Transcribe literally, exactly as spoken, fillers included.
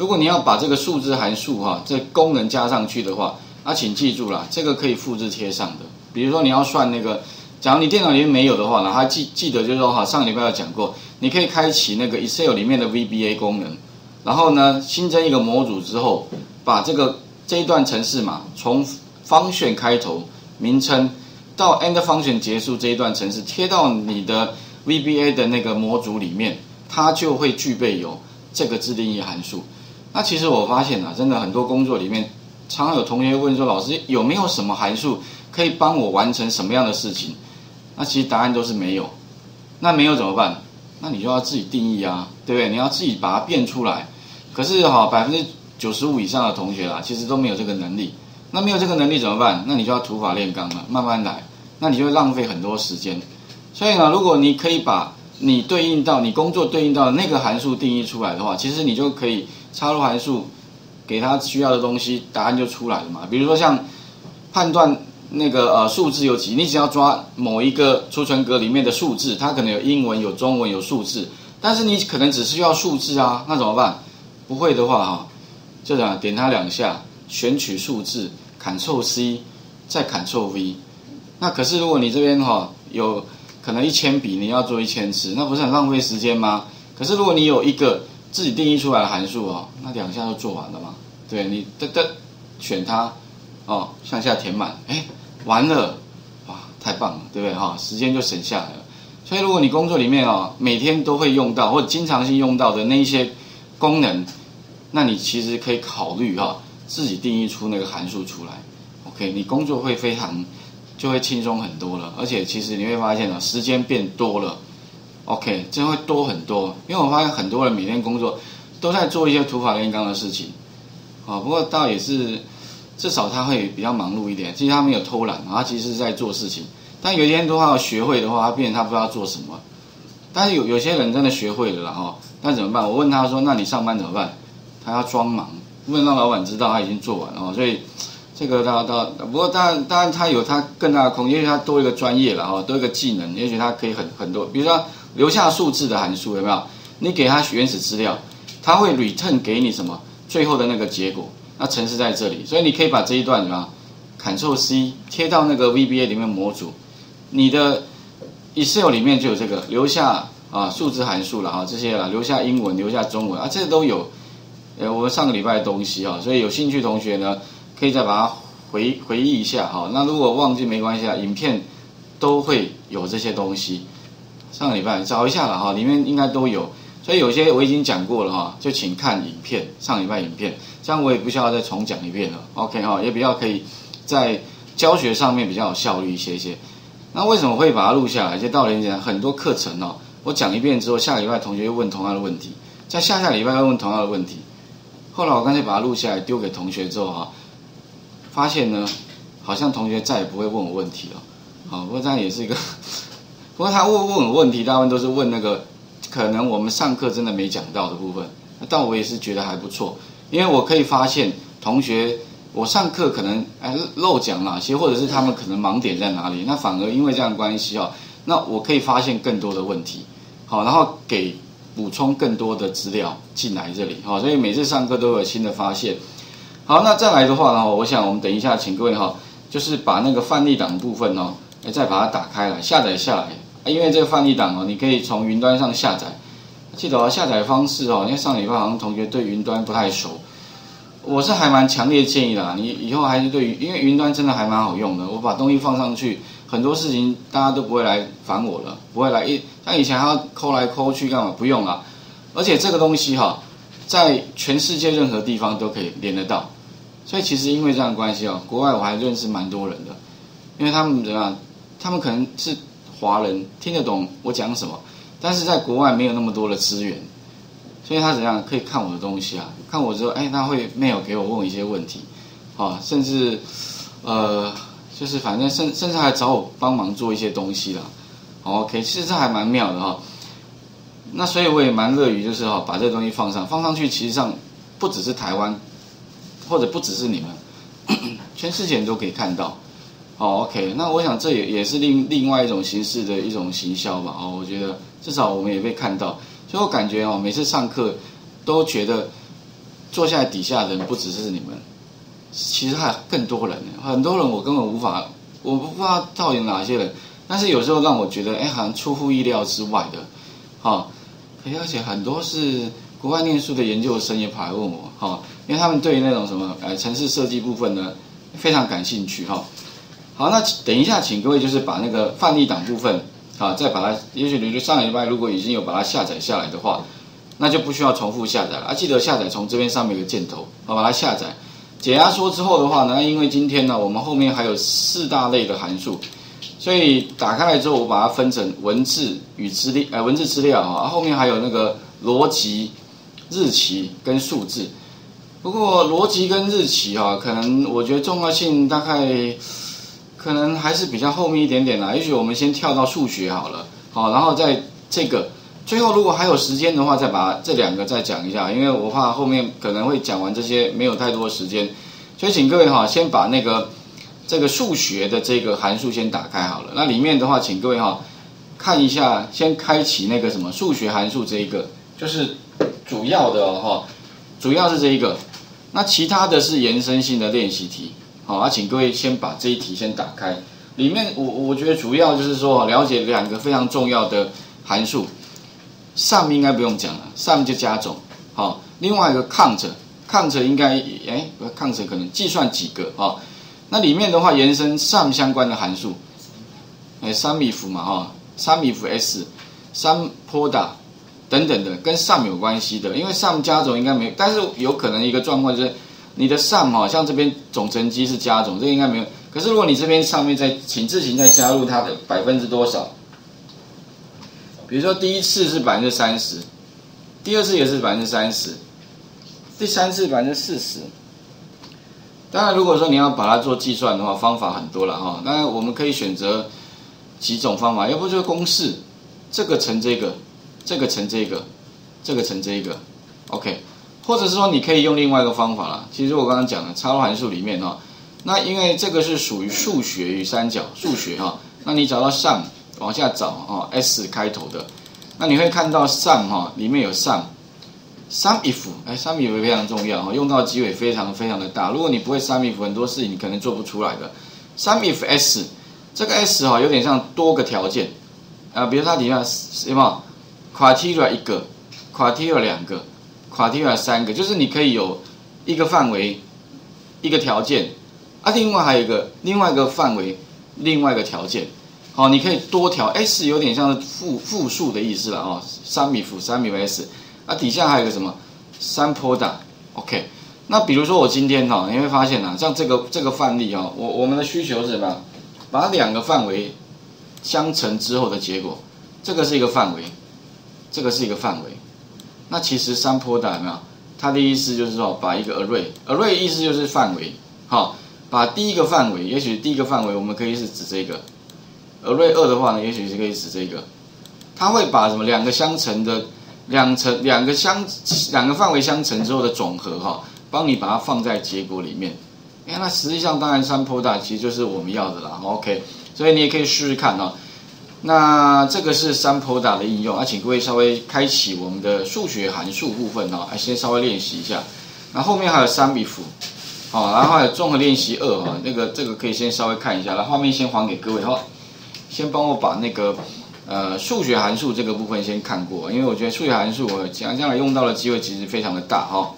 如果你要把这个数字函数哈、啊，这功能加上去的话，啊，请记住啦，这个可以复制贴上的。比如说你要算那个，假如你电脑里面没有的话呢，还记记得就是说哈、啊，上礼拜有讲过，你可以开启那个 Excel 里面的 V B A 功能，然后呢，新增一个模组之后，把这个这一段程式码从 function 开头名称到 end function 结束这一段程式贴到你的 V B A 的那个模组里面，它就会具备有这个自定义函数。那其实我发现啊，真的很多工作里面，常常有同学问说，老师有没有什么函数可以帮我完成什么样的事情？那其实答案都是没有。那没有怎么办？那你就要自己定义啊，对不对？你要自己把它变出来。可是哈，百分之九十五以上的同学啦，其实都没有这个能力。那没有这个能力怎么办？那你就要土法炼钢了，慢慢来。那你就会浪费很多时间。所以呢，如果你可以把你对应到你工作对应到的那个函数定义出来的话，其实你就可以插入函数，给它需要的东西，答案就出来了嘛。比如说像判断那个呃数字有几，你只要抓某一个储存格里面的数字，它可能有英文、有中文、有数字，但是你可能只需要数字啊，那怎么办？不会的话哈，就这样点它两下，选取数字 ，Ctrl C， 再 Ctrl V。那可是如果你这边哈有可能一千笔你要做一千次，那不是很浪费时间吗？可是如果你有一个自己定义出来的函数哦，那两下就做完了嘛。对你噔噔选它，哦向下填满，哎完了，哇太棒了，对不对哈、哦？时间就省下来了。所以如果你工作里面哦每天都会用到或者经常性用到的那一些功能，那你其实可以考虑哈、哦、自己定义出那个函数出来。OK， 你工作会非常。就会轻松很多了，而且其实你会发现啊，时间变多了 ，OK， 真会多很多。因为我发现很多人每天工作都在做一些土法炼钢的事情，啊、哦，不过倒也是，至少他会比较忙碌一点。其实他没有偷懒，他其实是在做事情。但有一天的话，学会的话，他变成他不知道做什么。但是有有些人真的学会了啦，哈、哦，那怎么办？我问他说：“那你上班怎么办？”他要装忙，不能让老板知道他已经做完了、哦，所以。这个到到，不过当然当然他有他更大的空间，也许他多一个专业了哈，多一个技能，也许他可以很很多，比如说留下数字的函数有没有？你给他原始资料，他会 return 给你什么？最后的那个结果，那程式在这里，所以你可以把这一段什么 ，Ctrl C 贴到那个 V B A 里面模组，你的 Excel 里面就有这个留下啊数字函数了哈，这些了留下英文，留下中文啊，这都有，呃我们上个礼拜的东西哈，所以有兴趣同学呢。可以再把它回回忆一下哈，那如果忘记没关系啊，影片都会有这些东西。上个礼拜找一下了哈，里面应该都有，所以有些我已经讲过了哈，就请看影片，上礼拜影片，这样我也不需要再重讲一遍了。OK 哈，也比较可以在教学上面比较有效率一些些。那为什么会把它录下来？就道理讲，很多课程哦，我讲一遍之后，下礼拜同学又问同样的问题，在下下礼拜又问同样的问题，后来我干脆把它录下来丢给同学之后哈。发现呢，好像同学再也不会问我问题了，好，不过这样也是一个，不过他问问我问题，大部分都是问那个可能我们上课真的没讲到的部分，但我也是觉得还不错，因为我可以发现同学我上课可能哎漏讲哪些，或者是他们可能盲点在哪里，那反而因为这样的关系哦，那我可以发现更多的问题，好，然后给补充更多的资料进来这里，好，所以每次上课都有新的发现。好，那再来的话呢，我想我们等一下请各位哈，就是把那个范例档部分哦，再把它打开来下载下来，因为这个范例档哦，你可以从云端上下载。记得哦，下载方式哦，因为上礼拜好像同学对云端不太熟，我是还蛮强烈建议的啦，你以后还是对，因为云端真的还蛮好用的，我把东西放上去，很多事情大家都不会来烦我了，不会来一像以前还要抠来抠去干嘛，不用啦。而且这个东西哈，在全世界任何地方都可以连得到。所以其实因为这样的关系哦，国外我还认识蛮多人的，因为他们怎么样？他们可能是华人，听得懂我讲什么，但是在国外没有那么多的资源，所以他怎样可以看我的东西啊？看我之后，哎，他会 mail 给我问我一些问题，啊，甚至呃，就是反正甚甚至还找我帮忙做一些东西啦。OK， 其实这还蛮妙的哈、哦。那所以我也蛮乐于就是哈、哦，把这个东西放上放上去，其实上不只是台湾。或者不只是你们，咳咳全世界人都可以看到。哦 ，OK， 那我想这也也是另另外一种形式的一种行销吧。哦，我觉得至少我们也被看到，所以我感觉哦，每次上课都觉得坐下来底下的人不只是你们，其实还有更多人，很多人我根本无法，我不知道到底哪些人，但是有时候让我觉得，哎，好像出乎意料之外的，哈、哦，而且很多是国外念书的研究生也跑来问我，哈、哦，因为他们对于那种什么呃程式设计部分呢非常感兴趣，哈、哦。好，那等一下，请各位就是把那个范例档部分，啊，再把它，也许你上个礼拜如果已经有把它下载下来的话，那就不需要重复下载了啊。记得下载从这边上面有个箭头，好，把它下载。解压缩之后的话呢，因为今天呢，我们后面还有四大类的函数，所以打开来之后，我把它分成文字与资料，呃，文字资料啊，后面还有那个逻辑、日期跟数字。不过逻辑跟日期啊，可能我觉得重要性大概。可能还是比较后面一点点啦，也许我们先跳到数学好了，好，然后在这个最后如果还有时间的话，再把这两个再讲一下，因为我怕后面可能会讲完这些没有太多时间，所以请各位哈，先把那个这个数学的这个函数先打开好了。那里面的话，请各位哈看一下，先开启那个什么数学函数这一个，就是主要的哦，主要是这一个，那其他的是延伸性的练习题。好啊，请各位先把这一题先打开。里面我我觉得主要就是说了解两个非常重要的函数 ，sum 应该不用讲了 ，sum 就加总。好，另外一个 count，count 应该哎 count 可能计算几个啊？那里面的话延伸 sum 相关的函数，哎 sumif 嘛哈 ，sumif s、sumpoda 等等的跟 sum 有关系的，因为 sum 加总应该没有，但是有可能一个状况就是。你的 sum 哈，像这边总乘积是加总，这个应该没有。可是如果你这边上面再请自行再加入它的百分之多少，比如说第一次是百分之三十，第二次也是百分之三十，第三次百分之四十。当然，如果说你要把它做计算的话，方法很多了哈。当然，我们可以选择几种方法，要不就是公式，这个乘这个，这个乘这个，这个乘这个 ，OK。或者是说，你可以用另外一个方法啦。其实我刚刚讲的插入函数里面哈、哦，那因为这个是属于数学与三角数学哈、哦，那你找到 sum 往下找哦 ，s 开头的，那你会看到 sum 哈、哦，里面有 sum sumif， 哎 sumif 非常重要哈、哦，用到机会非常非常的大。如果你不会 sumif， 很多事情你可能做不出来的。sumif s 这个 s 哈、哦，有点像多个条件啊、呃，比如它底下什么 criteria 一个 criteria 两个。criteria 三个，就是你可以有一个范围，一个条件，啊，另外还有一个另外一个范围，另外一个条件，好、哦，你可以多条 s 有点像是复复数的意思了哦，三米复三米 s， 啊，底下还有一个什么三 poda，OK， 那比如说我今天哈、哦，你会发现啊，像这个这个范例哦，我我们的需求是什么？把两个范围相乘之后的结果，这个是一个范围，这个是一个范围。那其实 sumpoda 有没有？它的意思就是说，把一个 array，array array 意思就是范围，好、哦，把第一个范围，也许第一个范围我们可以是指这个 ，array 二的话呢，也许是可以指这个，它会把什么两个相乘的两乘两个相两个范围相乘之后的总和哈、哦，帮你把它放在结果里面。哎，那实际上当然 sumpoda 其实就是我们要的啦 ，OK， 所以你也可以试试看哦。那这个是 sumpoda 的应用啊，请各位稍微开启我们的数学函数部分哦，啊，先稍微练习一下。那后面还有 sumif， 好，然后还有综合练习二哈，那个这个可以先稍微看一下，然后画面先还给各位哈，先帮我把那个呃数学函数这个部分先看过，因为我觉得数学函数我将将来用到的机会其实非常的大哈。